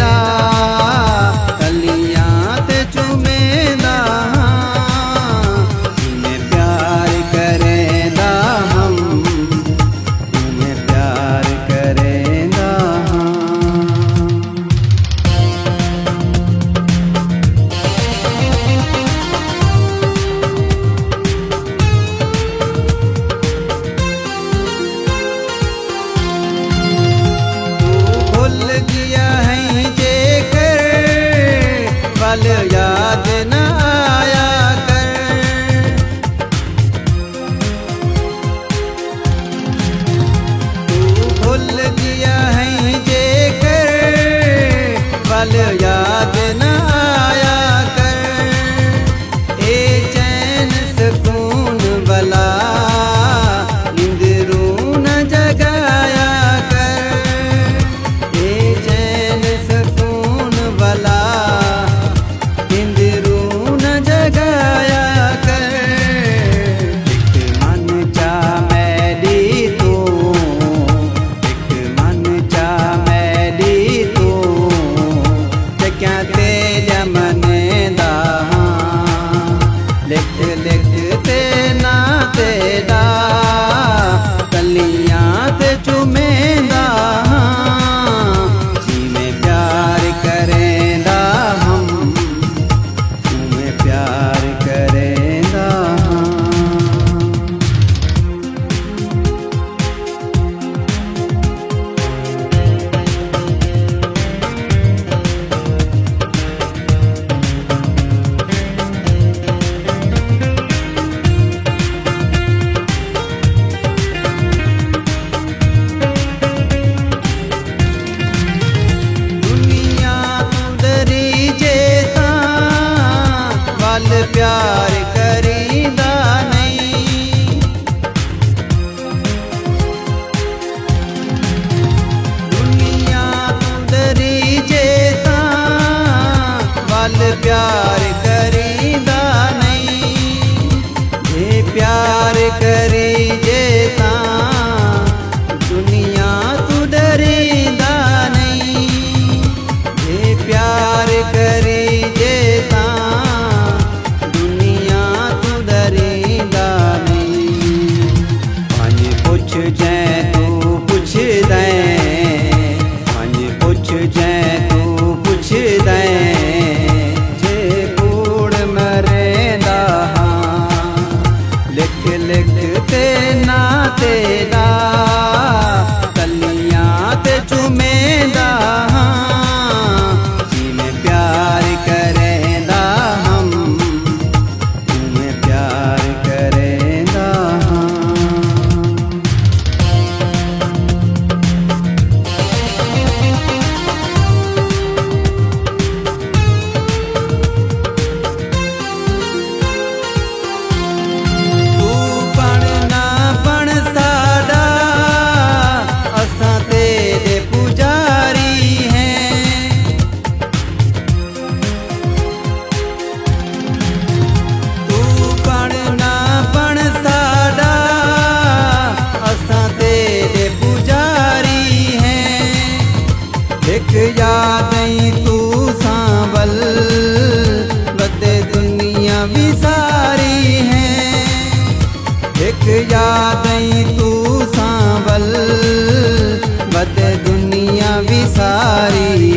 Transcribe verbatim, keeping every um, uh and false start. दा कलियां ते चूमे दा उन्हें प्यार करें दा हम उन्हें प्यार करें दा याद न आया कर तू भूल गया है जे कर वाल याद न आया कर ए चैन सुकून वाला नींद रू न जगाया कर ए चैन सुकून वाला प्यार करीदा नहीं दुनिया तुदरी जेता वाल प्यार करीदा नहीं ये प्यार करी जेता दुनिया तुदरीदा नहीं ये प्यार करी जेता याद तू सांबल बदे दुनिया भी सारी है एक याद तू सांबल बदे दुनिया भी सारी